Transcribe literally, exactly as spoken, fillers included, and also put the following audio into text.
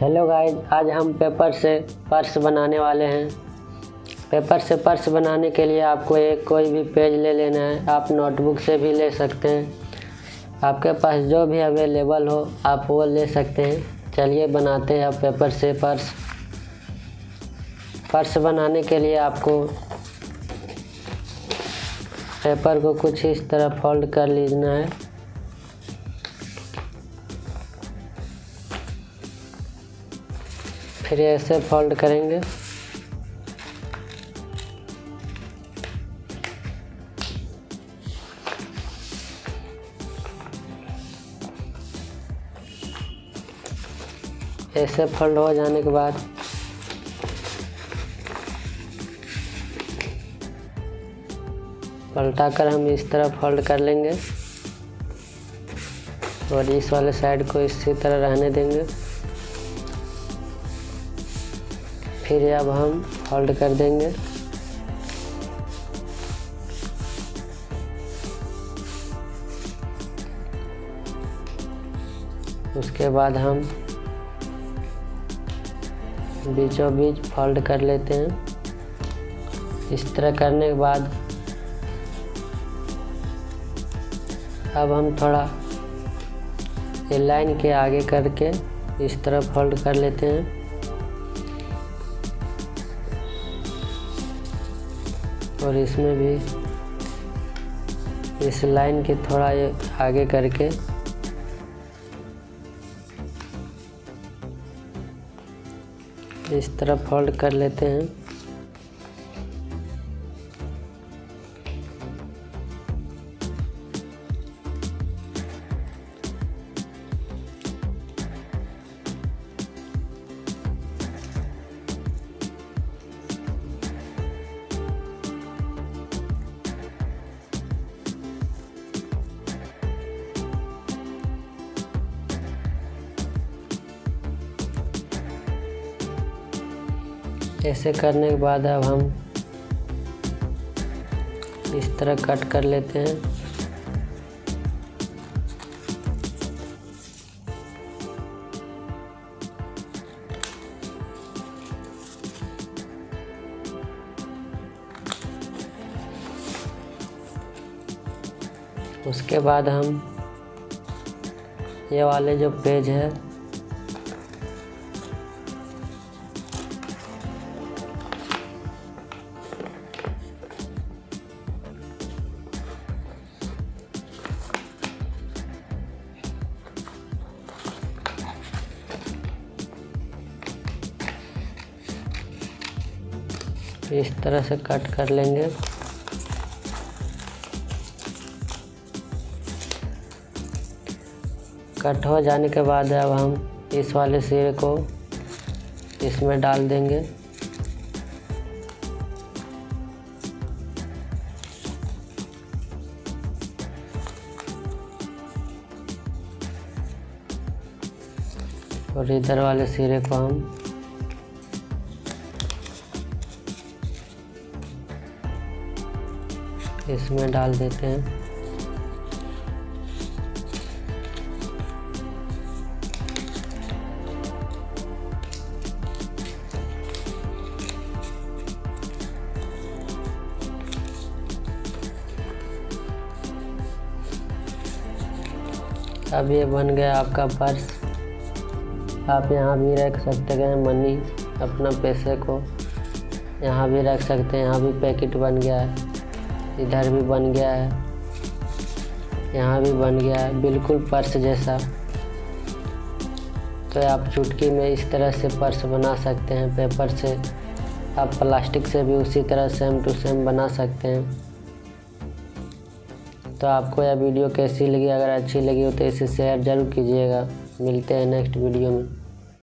Hello guys, आज हम paper से पर्स बनाने वाले हैं। पेपर से पर्स बनाने के लिए आपको एक कोई भी पेज ले लेना है। आप नोटबुक से भी ले सकते हैं, आपके पास जो भी अवेलेबल हो आप वो ले सकते हैं। चलिए बनाते हैं अब पेपर से पर्स। पर्स बनाने के लिए आपको पेपर को कुछ इस तरह फोल्ड कर लेना है। फिर ऐसे फोल्ड करेंगे। ऐसे फोल्ड हो जाने के बाद पलटा कर हम इस तरह फोल्ड कर लेंगे और इस वाले साइड को इसी तरह रहने देंगे। फिर अब हम फोल्ड कर देंगे। उसके बाद हम बीचों बीच फोल्ड कर लेते हैं। इस तरह करने के बाद अब हम थोड़ा ये लाइन के आगे करके इस तरह फोल्ड कर लेते हैं। और इसमें भी इस लाइन के थोड़ा ये आगे करके इस तरह फोल्ड कर लेते हैं। ऐसे करने के बाद अब हम इस तरह कट कर लेते हैं। उसके बाद हम ये वाले जो पेज है इस तरह से कट कर लेंगे। कट हो जाने के बाद अब हम इस वाले सिरे को इसमें डाल देंगे। और इधर वाले सिरे को हम इसमें डाल देते हैं। अब ये बन गया आपका पर्स। आप यहाँ भी रख सकते हैं मनी, अपना पैसे को यहाँ भी रख सकते हैं। यहाँ भी पैकेट बन गया है, इधर भी बन गया है, यहाँ भी बन गया है, बिल्कुल पर्स जैसा। तो आप चुटकी में इस तरह से पर्स बना सकते हैं पेपर से। आप प्लास्टिक से भी उसी तरह सेम टू सेम बना सकते हैं। तो आपको यह वीडियो कैसी लगी? अगर अच्छी लगी हो तो इसे शेयर ज़रूर कीजिएगा। मिलते हैं नेक्स्ट वीडियो में।